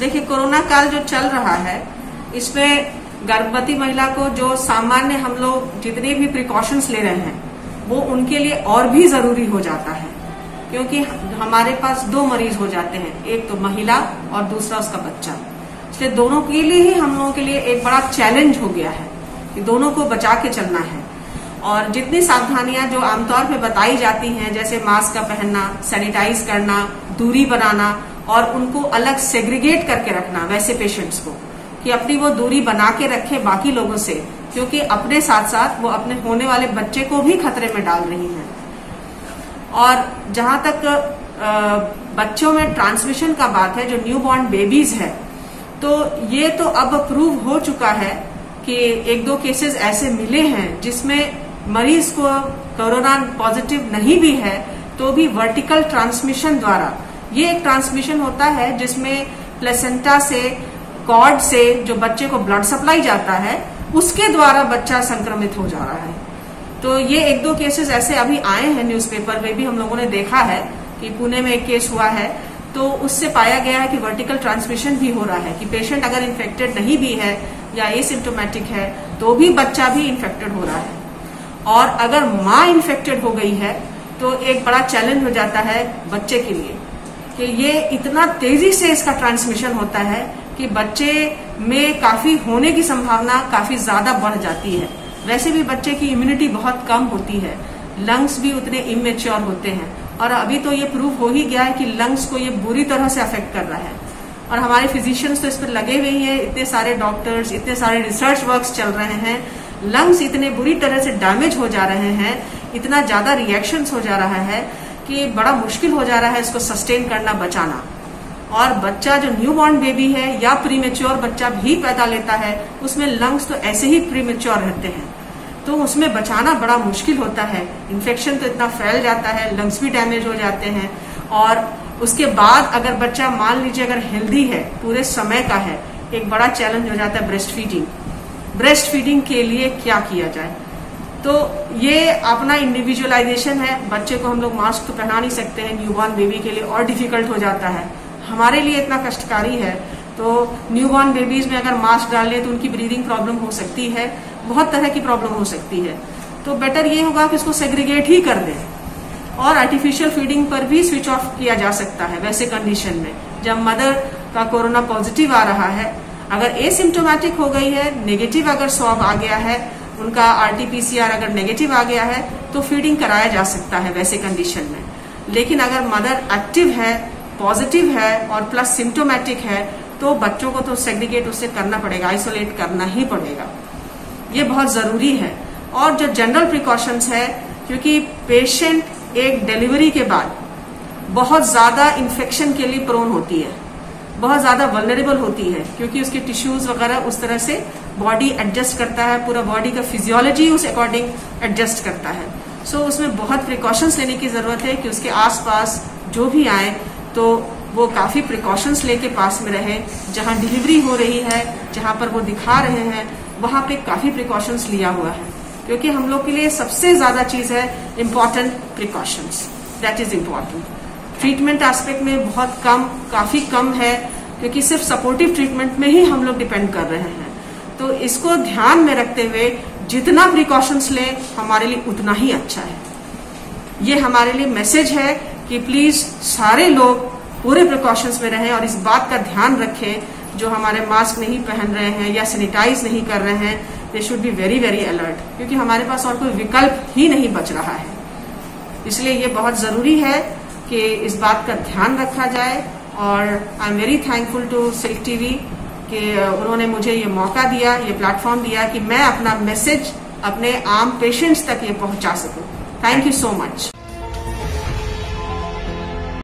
देखिए कोरोना काल जो चल रहा है इसमें गर्भवती महिला को जो सामान्य हम लोग जितने भी प्रिकॉशंस ले रहे हैं वो उनके लिए और भी जरूरी हो जाता है, क्योंकि हमारे पास दो मरीज हो जाते हैं, एक तो महिला और दूसरा उसका बच्चा। इसलिए दोनों के लिए ही हम लोगों के लिए एक बड़ा चैलेंज हो गया है कि दोनों को बचा के चलना है। और जितनी सावधानियां जो आमतौर पे बताई जाती हैं, जैसे मास्क का पहनना, सैनिटाइज करना, दूरी बनाना और उनको अलग सेग्रीगेट करके रखना वैसे पेशेंट्स को कि अपनी वो दूरी बना के रखे बाकी लोगों से, क्योंकि अपने साथ साथ वो अपने होने वाले बच्चे को भी खतरे में डाल रही हैं। और जहां तक बच्चों में ट्रांसमिशन का बात है, जो न्यूबॉर्न बेबीज है, तो ये तो अब प्रूव हो चुका है कि एक दो केसेस ऐसे मिले हैं जिसमें मरीज को कोरोना पॉजिटिव नहीं भी है तो भी वर्टिकल ट्रांसमिशन द्वारा, ये एक ट्रांसमिशन होता है जिसमें प्लेसेंटा से, कॉर्ड से जो बच्चे को ब्लड सप्लाई जाता है उसके द्वारा बच्चा संक्रमित हो जा रहा है। तो ये एक दो केसेस ऐसे अभी आए हैं, न्यूज़पेपर में भी हम लोगों ने देखा है कि पुणे में एक केस हुआ है, तो उससे पाया गया है कि वर्टिकल ट्रांसमिशन भी हो रहा है कि पेशेंट अगर इन्फेक्टेड नहीं भी है या एसिम्प्टोमेटिक है तो भी बच्चा भी इन्फेक्टेड हो रहा है। और अगर माँ इन्फेक्टेड हो गई है तो एक बड़ा चैलेंज हो जाता है बच्चे के लिए कि ये इतना तेजी से इसका ट्रांसमिशन होता है कि बच्चे में काफी होने की संभावना काफी ज्यादा बढ़ जाती है। वैसे भी बच्चे की इम्यूनिटी बहुत कम होती है, लंग्स भी उतने इमेच्योर होते हैं और अभी तो ये प्रूव हो ही गया है कि लंग्स को ये बुरी तरह से अफेक्ट कर रहा है। और हमारे फिजिशियंस तो इस पर लगे हुए हैं, इतने सारे डॉक्टर्स, इतने सारे रिसर्च वर्क्स चल रहे हैं। लंग्स इतने बुरी तरह से डैमेज हो जा रहे हैं, इतना ज्यादा रिएक्शन हो जा रहा है कि बड़ा मुश्किल हो जा रहा है इसको सस्टेन करना, बचाना। और बच्चा जो न्यूबॉर्न बेबी है या प्रीमेच्योर बच्चा भी पैदा लेता है उसमें लंग्स तो ऐसे ही प्रीमेच्योर रहते हैं, तो उसमें बचाना बड़ा मुश्किल होता है। इन्फेक्शन तो इतना फैल जाता है, लंग्स भी डैमेज हो जाते हैं। और उसके बाद अगर बच्चा मान लीजिए अगर हेल्दी है, पूरे समय का है, एक बड़ा चैलेंज हो जाता है ब्रेस्ट फीडिंग के लिए क्या किया जाए। तो ये अपना इंडिविजुअलाइजेशन है, बच्चे को हम लोग मास्क तो पहना नहीं सकते हैं, न्यूबॉर्न बेबी के लिए और डिफिकल्ट हो जाता है, हमारे लिए इतना कष्टकारी है। तो न्यूबॉर्न बेबीज में अगर मास्क डाल लें तो उनकी ब्रीदिंग प्रॉब्लम हो सकती है, बहुत तरह की प्रॉब्लम हो सकती है। तो बेटर ये होगा कि इसको सेग्रीगेट ही कर दें और आर्टिफिशियल फीडिंग पर भी स्विच ऑफ किया जा सकता है वैसे कंडीशन में, जब मदर का कोरोना पॉजिटिव आ रहा है। अगर एसिम्प्टोमेटिक हो गई है, नेगेटिव अगर स्वाब आ गया है, उनका आरटीपीसीआर अगर नेगेटिव आ गया है तो फीडिंग कराया जा सकता है वैसे कंडीशन में। लेकिन अगर मदर एक्टिव है, पॉजिटिव है और प्लस सिम्टोमेटिक है तो बच्चों को तो सेग्रीगेट उससे करना पड़ेगा, आइसोलेट करना ही पड़ेगा, ये बहुत जरूरी है। और जो जनरल प्रिकॉशंस है, क्योंकि पेशेंट एक डिलीवरी के बाद बहुत ज्यादा इन्फेक्शन के लिए प्रोन होती है, बहुत ज्यादा वल्नरेबल होती है, क्योंकि उसके टिश्यूज वगैरह उस तरह से बॉडी एडजस्ट करता है, पूरा बॉडी का फिजियोलॉजी उस अकॉर्डिंग एडजस्ट करता है। सो उसमें बहुत प्रिकॉशंस लेने की जरूरत है कि उसके आसपास जो भी आए तो वो काफी प्रिकॉशंस लेके पास में रहे। जहां डिलीवरी हो रही है, जहां पर वो दिखा रहे हैं, वहां पे काफी प्रिकॉशंस लिया हुआ है, क्योंकि हम लोग के लिए सबसे ज्यादा चीज है important precautions, that is important. Treatment aspect में बहुत कम, काफी कम है, क्योंकि सिर्फ सपोर्टिव ट्रीटमेंट में ही हम लोग डिपेंड कर रहे हैं। तो इसको ध्यान में रखते हुए जितना प्रिकॉशंस लें हमारे लिए उतना ही अच्छा है। ये हमारे लिए मैसेज है कि प्लीज सारे लोग पूरे प्रिकॉशंस में रहें और इस बात का ध्यान रखें, जो हमारे मास्क नहीं पहन रहे हैं या सैनिटाइज नहीं कर रहे हैं, they should be very very alert, क्योंकि हमारे पास और कोई विकल्प ही नहीं बच रहा है। इसलिए ये बहुत जरूरी है कि इस बात का ध्यान रखा जाए। और I am very thankful to Silk TV कि उन्होंने मुझे ये मौका दिया, ये प्लेटफॉर्म दिया कि मैं अपना मैसेज अपने आम पेशेंट्स तक ये पहुंचा सकूं। Thank you so much.